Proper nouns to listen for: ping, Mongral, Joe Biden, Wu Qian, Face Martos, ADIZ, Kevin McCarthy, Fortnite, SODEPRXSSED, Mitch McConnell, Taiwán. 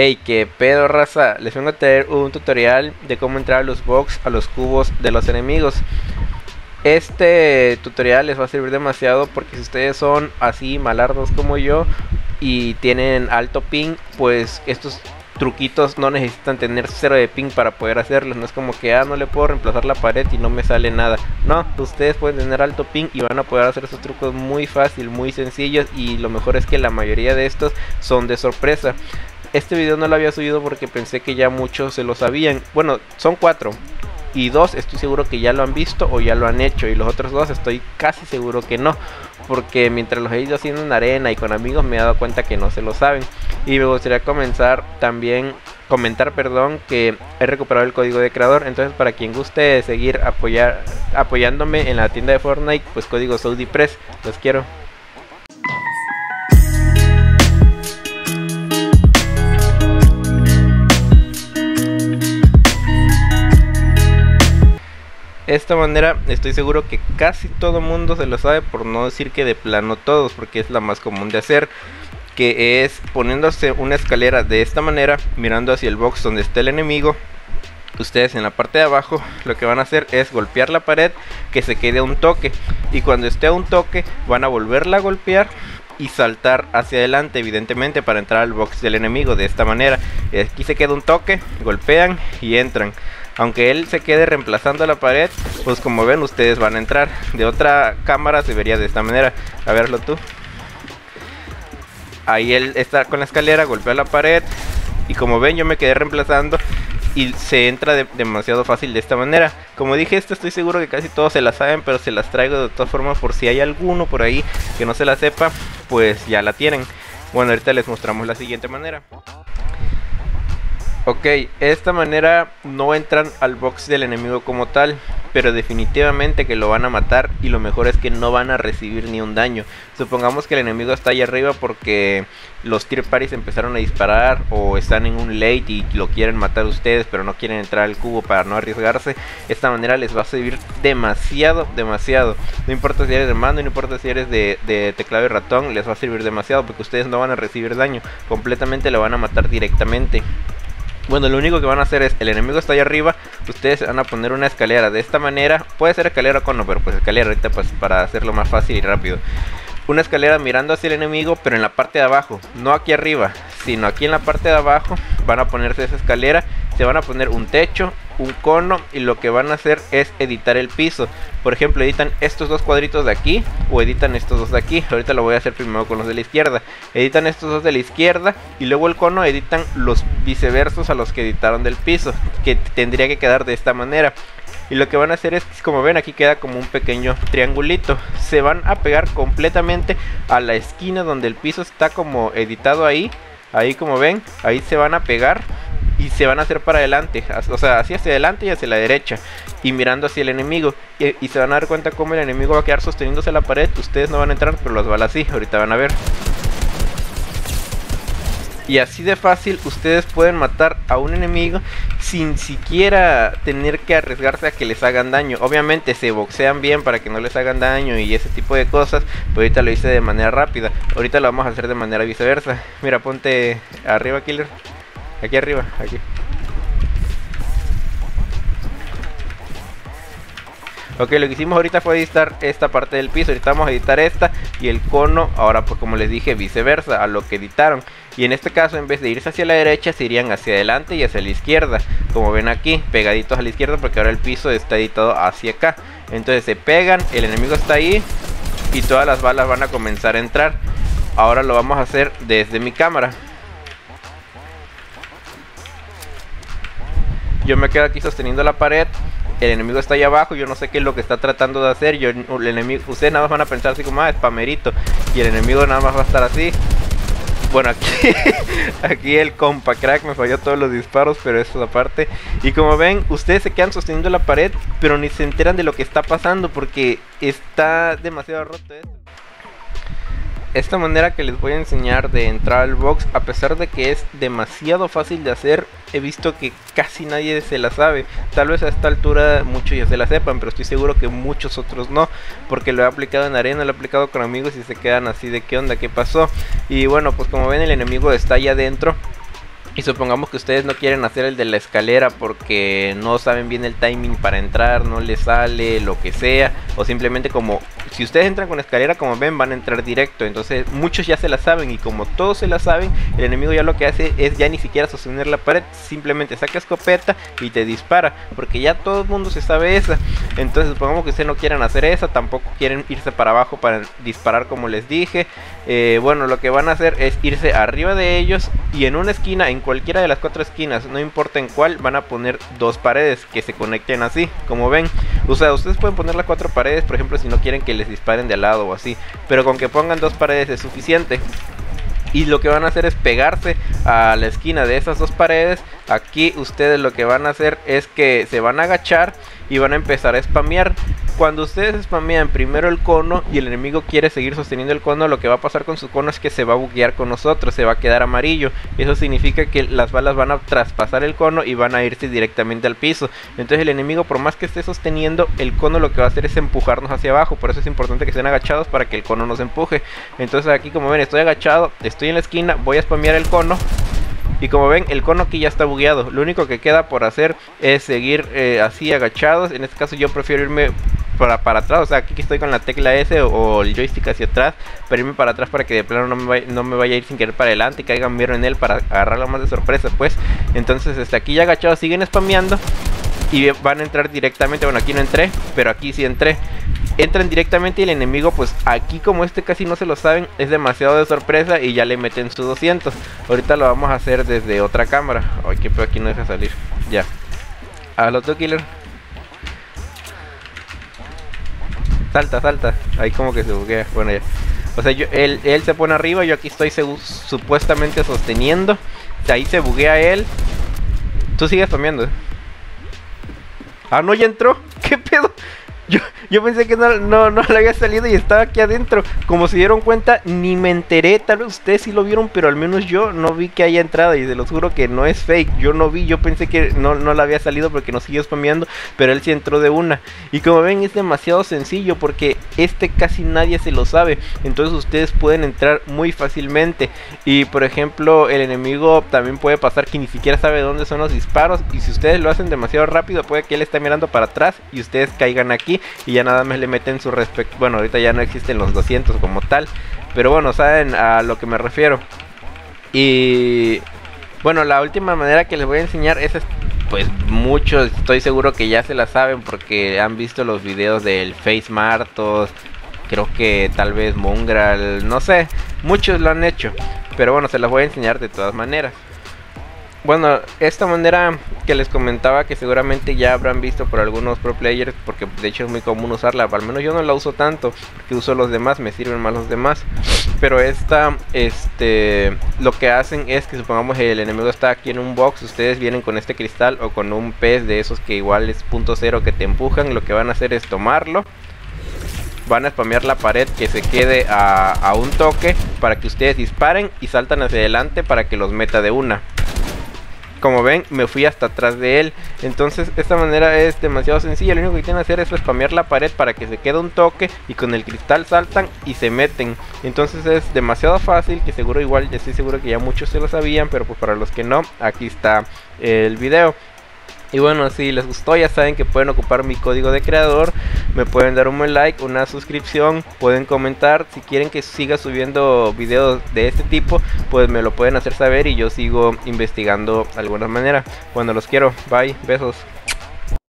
Ey, qué pedo, raza. Les vengo a traer un tutorial de cómo entrar a los box, a los cubos de los enemigos. Este tutorial les va a servir demasiado porque si ustedes son así malardos como yo y tienen alto ping, pues estos truquitos no necesitan tener cero de ping para poder hacerlos. No es como que no le puedo reemplazar la pared y no me sale nada. No, ustedes pueden tener alto ping y van a poder hacer esos trucos muy fácil, muy sencillos, y lo mejor es que la mayoría de estos son de sorpresa. Este video no lo había subido porque pensé que ya muchos se lo sabían. Bueno, son 4 y 2 estoy seguro que ya lo han visto o ya lo han hecho, y los otros 2 estoy casi seguro que no, porque mientras los he ido haciendo en arena y con amigos me he dado cuenta que no se lo saben. Y me gustaría comentar que he recuperado el código de creador. Entonces, para quien guste seguir apoyándome en la tienda de Fortnite, pues código SODEPRXSSED. Los quiero. De esta manera estoy seguro que casi todo mundo se lo sabe, por no decir que de plano todos, porque es la más común de hacer, que es poniéndose una escalera de esta manera, mirando hacia el box donde está el enemigo. Ustedes en la parte de abajo lo que van a hacer es golpear la pared, que se quede a un toque, y cuando esté a un toque van a volverla a golpear y saltar hacia adelante, evidentemente, para entrar al box del enemigo. De esta manera, aquí se queda un toque, golpean y entran. Aunque él se quede reemplazando la pared, pues como ven, ustedes van a entrar. De otra cámara se vería de esta manera. A verlo tú. Ahí él está con la escalera, golpea la pared, y como ven, yo me quedé reemplazando y se entra demasiado fácil de esta manera. Como dije, esto estoy seguro que casi todos se la saben, pero se las traigo de todas formas por si hay alguno por ahí que no se la sepa, pues ya la tienen. Bueno, ahorita les mostramos la siguiente manera. Ok, esta manera no entran al box del enemigo como tal, pero definitivamente que lo van a matar, y lo mejor es que no van a recibir ni un daño. Supongamos que el enemigo está allá arriba porque los tier parties empezaron a disparar o están en un late y lo quieren matar ustedes, pero no quieren entrar al cubo para no arriesgarse. Esta manera les va a servir demasiado, demasiado. No importa si eres de mando, no importa si eres de teclado y ratón, les va a servir demasiado porque ustedes no van a recibir daño. Completamente lo van a matar directamente. Bueno, lo único que van a hacer es, el enemigo está allá arriba, ustedes van a poner una escalera de esta manera. Puede ser escalera o cono, pero pues escalera ahorita, pues para hacerlo más fácil y rápido. Una escalera mirando hacia el enemigo, pero en la parte de abajo, no aquí arriba, sino aquí en la parte de abajo. Van a ponerse esa escalera, se van a poner un techo, un cono, y lo que van a hacer es editar el piso. Por ejemplo, editan estos dos cuadritos de aquí, o editan estos dos de aquí. Ahorita lo voy a hacer primero con los de la izquierda. Editan estos dos de la izquierda, y luego el cono editan los viceversos a los que editaron del piso, que tendría que quedar de esta manera. Y lo que van a hacer es, como ven, aquí queda como un pequeño triangulito. Se van a pegar completamente a la esquina donde el piso está como editado ahí. Ahí, como ven, ahí se van a pegar y se van a hacer para adelante. O sea, hacia adelante y hacia la derecha, y mirando hacia el enemigo. Y se van a dar cuenta cómo el enemigo va a quedar sosteniéndose la pared. Ustedes no van a entrar, pero las balas sí. Ahorita van a ver. Y así de fácil ustedes pueden matar a un enemigo sin siquiera tener que arriesgarse a que les hagan daño. Obviamente se boxean bien para que no les hagan daño y ese tipo de cosas, pero ahorita lo hice de manera rápida. Ahorita lo vamos a hacer de manera viceversa. Mira, ponte arriba, killer. Aquí arriba, aquí. Ok, lo que hicimos ahorita fue editar esta parte del piso. Ahorita vamos a editar esta y el cono. Ahora, pues como les dije, viceversa a lo que editaron. Y en este caso, en vez de irse hacia la derecha, se irían hacia adelante y hacia la izquierda. Como ven aquí, pegaditos a la izquierda, porque ahora el piso está editado hacia acá. Entonces se pegan, el enemigo está ahí y todas las balas van a comenzar a entrar. Ahora lo vamos a hacer desde mi cámara. Yo me quedo aquí sosteniendo la pared. El enemigo está ahí abajo, yo no sé qué es lo que está tratando de hacer. Ustedes nada más van a pensar así como, spamerito. Y el enemigo nada más va a estar así. Bueno, aquí el compa crack me falló todos los disparos, pero eso es aparte. Y como ven, ustedes se quedan sosteniendo la pared, pero ni se enteran de lo que está pasando porque está demasiado roto esto. Esta manera que les voy a enseñar de entrar al box, a pesar de que es demasiado fácil de hacer, he visto que casi nadie se la sabe. Tal vez a esta altura muchos ya se la sepan, pero estoy seguro que muchos otros no, porque lo he aplicado en arena, lo he aplicado con amigos y se quedan así de qué onda, qué pasó. Y bueno, pues como ven, el enemigo está allá adentro. Y supongamos que ustedes no quieren hacer el de la escalera porque no saben bien el timing para entrar, no les sale, lo que sea. O simplemente, como si ustedes entran con escalera, como ven, van a entrar directo. Entonces muchos ya se la saben, y como todos se la saben, el enemigo ya lo que hace es ya ni siquiera sostener la pared, simplemente saca escopeta y te dispara, porque ya todo el mundo se sabe esa. Entonces supongamos que ustedes no quieran hacer esa, tampoco quieren irse para abajo para disparar como les dije. Bueno, lo que van a hacer es irse arriba de ellos, y en una esquina, en cualquiera de las cuatro esquinas, no importa en cuál, van a poner dos paredes que se conecten así, como ven. O sea, ustedes pueden poner las cuatro paredes, por ejemplo, si no quieren que les disparen de al lado o así, pero con que pongan dos paredes es suficiente. Y lo que van a hacer es pegarse a la esquina de esas dos paredes. Aquí ustedes lo que van a hacer es que se van a agachar y van a empezar a spamear. Cuando ustedes spamean primero el cono y el enemigo quiere seguir sosteniendo el cono, lo que va a pasar con su cono es que se va a buguear con nosotros, se va a quedar amarillo. Eso significa que las balas van a traspasar el cono y van a irse directamente al piso. Entonces el enemigo, por más que esté sosteniendo el cono, lo que va a hacer es empujarnos hacia abajo. Por eso es importante que estén agachados, para que el cono nos empuje. Entonces aquí, como ven, estoy agachado, estoy en la esquina, voy a spamear el cono. Y como ven, el cono aquí ya está bugueado. Lo único que queda por hacer es seguir así agachados. En este caso yo prefiero irme para atrás. O sea, aquí estoy con la tecla S o el joystick hacia atrás, para irme para atrás, para que de plano no me vaya a ir sin querer para adelante y caiga un mierda en él, para agarrarlo más de sorpresa pues. Entonces aquí ya agachados siguen spameando y van a entrar directamente. Bueno, aquí no entré, pero aquí sí entré. Entran directamente y el enemigo, pues aquí como casi no se lo saben, es demasiado de sorpresa y ya le meten su 200. Ahorita lo vamos a hacer desde otra cámara. Ay, qué pedo, aquí no deja salir. Ya. Al otro killer. Salta, salta. Ahí como que se buguea. Bueno, ya. O sea, él se pone arriba, yo aquí estoy supuestamente sosteniendo. De ahí se buguea él. Tú sigues spameando. Ah, no, ya entró. ¿Qué pedo? Yo pensé que no le había salido y estaba aquí adentro. Como se dieron cuenta, ni me enteré. Tal vez ustedes sí lo vieron, pero al menos yo no vi que haya entrado. Y se los juro que no es fake. Yo no vi, yo pensé que no le había salido porque no siguió spameando. Pero él sí entró de una. Y como ven, es demasiado sencillo porque casi nadie se lo sabe. Entonces ustedes pueden entrar muy fácilmente. Y por ejemplo, el enemigo también puede pasar que ni siquiera sabe dónde son los disparos. Y si ustedes lo hacen demasiado rápido, puede que él esté mirando para atrás y ustedes caigan aquí. Y ya nada más le meten su respecto. Bueno, ahorita ya no existen los 200 como tal, pero bueno, saben a lo que me refiero. Y bueno, la última manera que les voy a enseñar es, pues muchos estoy seguro que ya se la saben porque han visto los videos del Face Martos, creo que tal vez Mongral, no sé, muchos lo han hecho, pero bueno, se las voy a enseñar de todas maneras. Bueno, esta manera que les comentaba, que seguramente ya habrán visto por algunos pro players, porque de hecho es muy común usarla, al menos yo no la uso tanto, porque uso los demás, me sirven más los demás. Pero lo que hacen es que, supongamos, el enemigo está aquí en un box, ustedes vienen con este cristal o con un pez de esos que igual es .0 que te empujan, lo que van a hacer es tomarlo. Van a spamear la pared que se quede a un toque, para que ustedes disparen y saltan hacia adelante para que los meta de una. Como ven, me fui hasta atrás de él. Entonces esta manera es demasiado sencilla. Lo único que tienen que hacer es spamear la pared para que se quede un toque, y con el cristal saltan y se meten. Entonces es demasiado fácil, que seguro igual, estoy seguro que ya muchos se lo sabían, pero pues para los que no, aquí está el video. Y bueno, si les gustó, ya saben que pueden ocupar mi código de creador, me pueden dar un buen like, una suscripción, pueden comentar. Si quieren que siga subiendo videos de este tipo, pues me lo pueden hacer saber y yo sigo investigando de alguna manera. Bueno, los quiero, bye, besos.